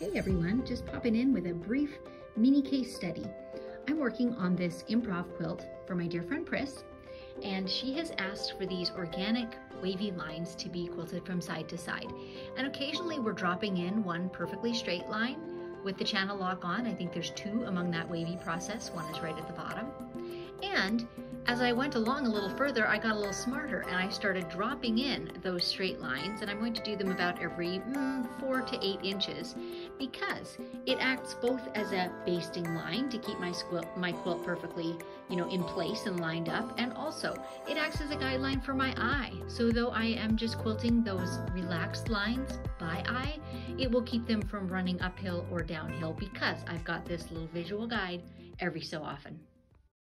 Hey everyone, just popping in with a brief mini case study. I'm working on this improv quilt for my dear friend Pris, and she has asked for these organic wavy lines to be quilted from side to side. And occasionally we're dropping in one perfectly straight line with the channel lock on. I think there's two among that wavy process. One is right at the bottom. And as I went along a little further, I got a little smarter and I started dropping in those straight lines, and I'm going to do them about every 4 to 8 inches because it acts both as a basting line to keep my quilt perfectly, in place and lined up, and also it acts as a guideline for my eye. So though I am just quilting those relaxed lines by eye, it will keep them from running uphill or downhill because I've got this little visual guide every so often.